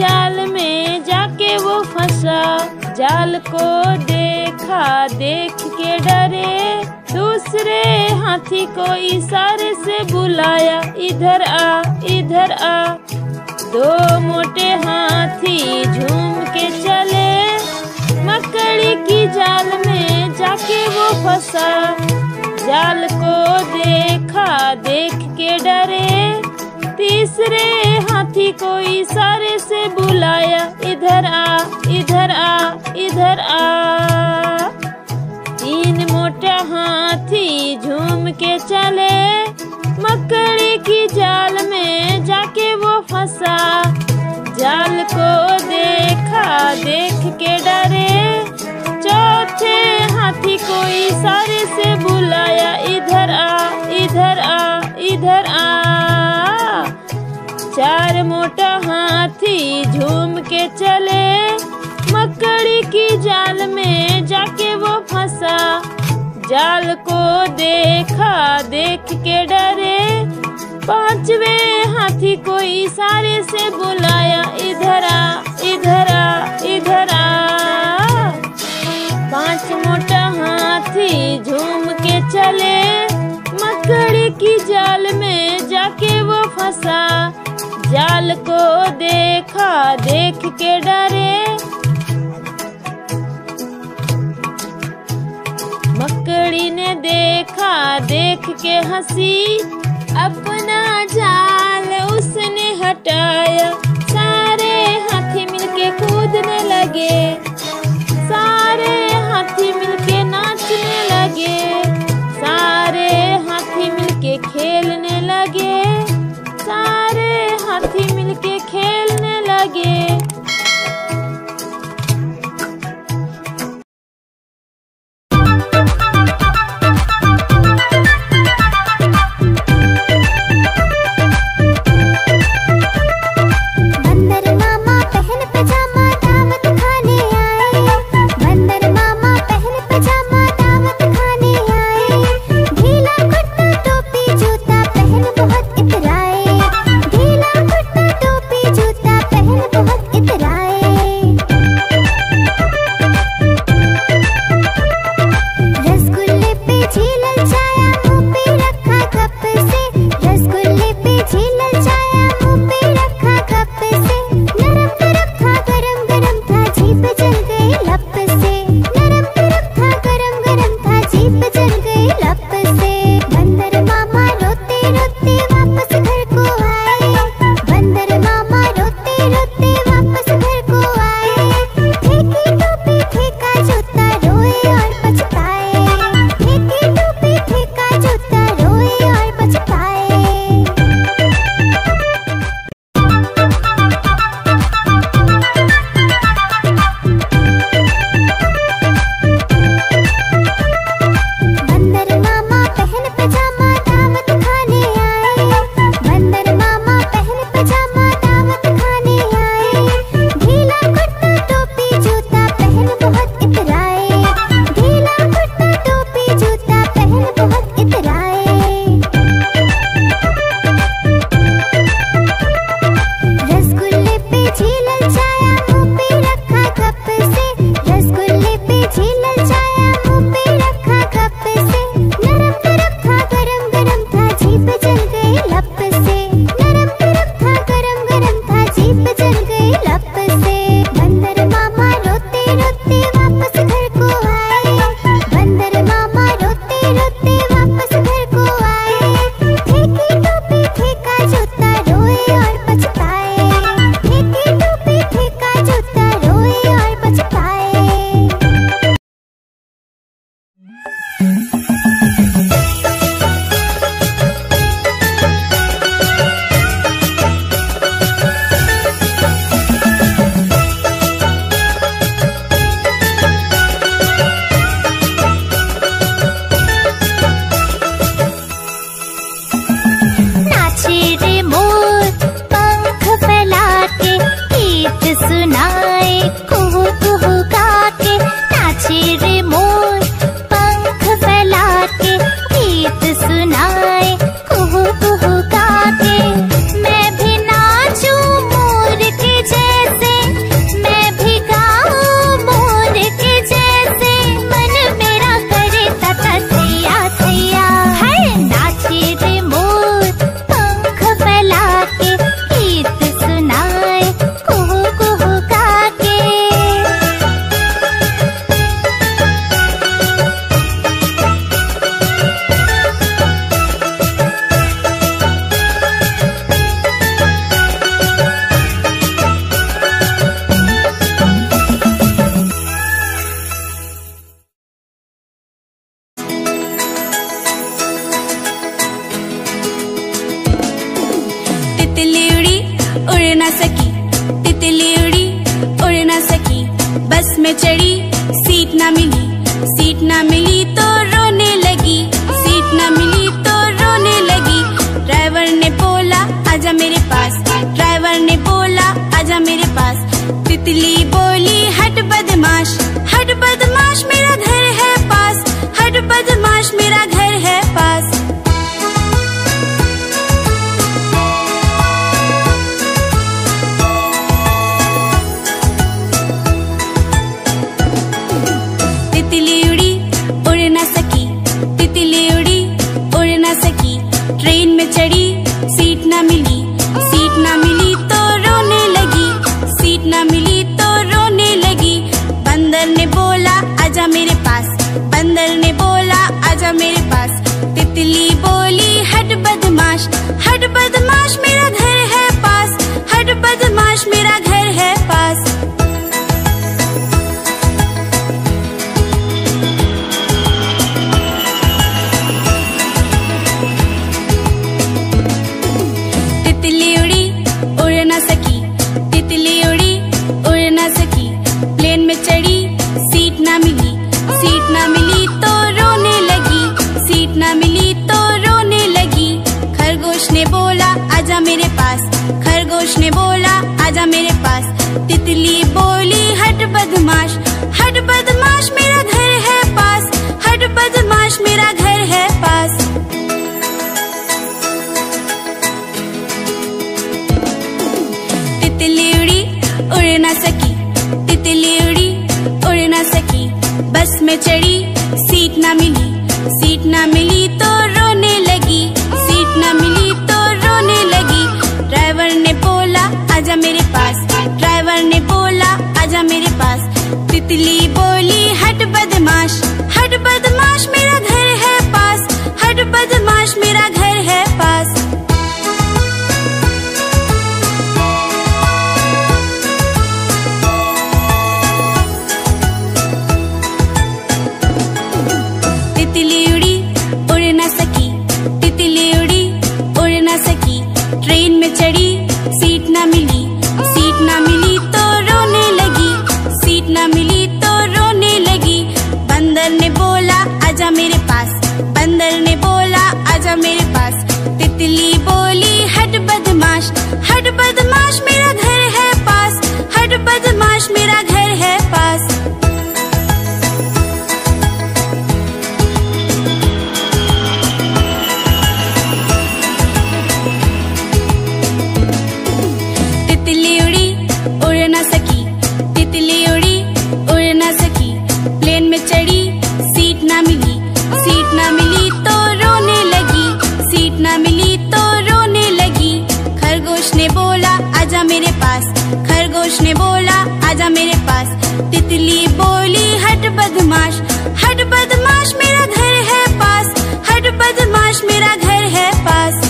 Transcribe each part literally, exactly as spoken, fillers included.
जाल में जाके वो फंसा, जाल को देखा देख के डरे। दूसरे हाथी को इशारे से बुलाया, इधर आ इधर आ। दो मोटे हाथी झूम के चले, मकड़ी की जाल में जाके वो फंसा, जाल को देखा देख के डरे। तीसरे हाथी को इशारे से बुलाया, इधर आ इधर आ इधर आ। तीन मोटे हाथी झूम के चले, मकड़ी की जाल में जाके वो फंसा, जाल को देखा देख के डरे। चौथे हाथी को इशारे से बुलाया, इधर आ इधर आ इधर आ। चार मोटा हाथी झूम के चले, मकड़ी की जाल में जाके वो फंसा, जाल को देखा देख के डरे। पांचवें हाथी को इशारे से बुलाया, इधर आ इधर आ इधर आ। पांच मोटा हाथी झूम के चले, मकड़ी की जाल में जाके वो फंसा, जाल को देखा देख के डरे। मकड़ी ने देखा देख के हंसी, अपना जाल उसने हटाया, सारे हाथी मिलके कूदने लगे, सारे हाथी मिलके नाचने लगे, सारे हाथी मिलके खेलने लगे, सारे हाथी मिलके खेलने लगे। बस में चढ़ी, सीट ना मिली, सीट ना मिली तो रोने लगी, सीट ना मिली तो रोने लगी। ड्राइवर ने बोला आजा मेरे पास, ड्राइवर ने बोला आजा मेरे पास। तितली बोली हट बदमाश, हट बदमाश मेरा घर है पास, हट बदमाश मेरा घर है पास। ट्रेन में चढ़ी, सीट ना मिली, सीट ना मिली तो रोने लगी, सीट ना मिली तो रोने लगी। बंदर ने बोला आजा मेरे पास, बंदर ने बोला आजा मेरे पास। तितली बोली हट बदमाश, हट बदमाश मेरा घर है पास, हट बदमाश मेरा घर है पास। खरगोश ने बोला आजा मेरे पास, तितली बोली हट बदमाश, हट बदमाश मेरा घर है पास, हट बदमाश मेरा घर है पास। तितली उड़ी उड़ ना सकी, तितली उड़ी उड़ ना सकी। बस में चढ़ी, सीट ना मिली, सीट ना मिली तो रोने लगी, सीट ना मिली तो रोने लगी। ड्राइवर ने बोला आजा मेरे पास, ड्राइवर ने बोला आजा मेरे पास। तितली बोली हट बदमाश, हट बदमाश मेरा घर है पास, हट बदमाश मेरा घर है पास। तितली उड़ी उड़ ना सकी, तितली उड़ी उड़ ना सकी। ट्रेन में चढ़ी, सीट ना मिली, सीट ना मिली तो रोने लगी, सीट ना मिली तो रोने लगी। बंदर ने बोला आजा मेरे पास, बंदर ने बोला आजा मेरे पास। तितली बोली हट बदमाश, हट बदमाश मेरा घर है पास, हट बदमाश मेरा घर है पास। खरगोश ने बोला आजा मेरे पास, तितली बोली हट बदमाश, हट बदमाश मेरा घर है पास, हट बदमाश मेरा घर है पास।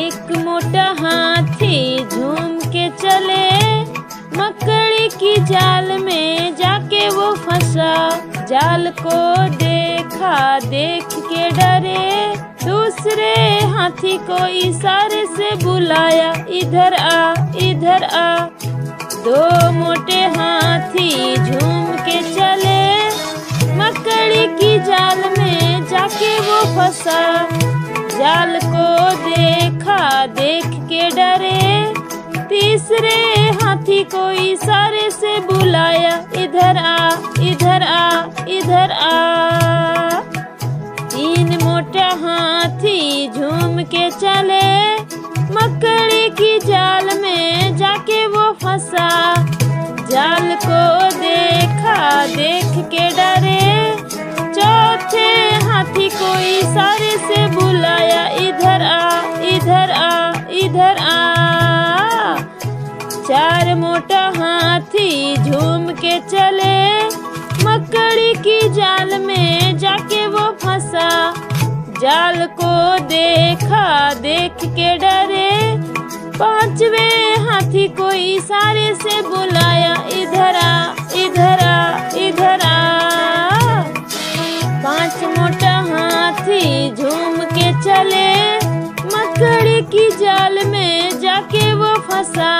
एक मोटा हाथी झूम के चले, मकड़ी की जाल में जाके वो फंसा। जाल को देखा देख के डरे, दूसरे हाथी को इशारे से बुलाया इधर आ इधर आ। दो मोटे हाथी झूम के चले, मकड़ी की जाल में जाके वो फंसा। जाल को देखा देख के डरे, तीसरे हाथी को इशारे से बुलाया इधर आ इधर आ इधर आ। तीन मोटा हाथी झूम के चले, मकड़ी की जाल में जाके वो फंसा। जाल को देखा देख के डरे, चौथे हाथी को इशारे से बुलाया इधर आ इधर आ इधर आ। चार मोटा हाथी झूम के चले, मकड़ी की जाल में जाके वो फंसा। जाल को देखा देख के डरे, पांचवे हाथी को इशारे से बुलाया इधर आ सा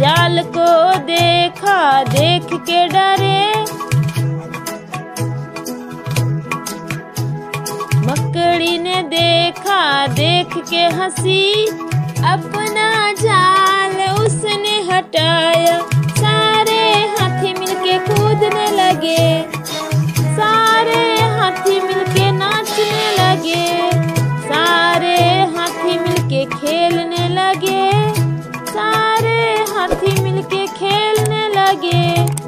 जाल को देखा देख के डरे, मकड़ी ने देखा देख के हंसी, अपना जाल उसने हटाया। सारे हाथी मिलके कूदने लगे, सारे हाथी मिलके नाचने लगे, सारे हाथी मिलके खेलने लगे, सारे हाथी मिलके खेलने लगे।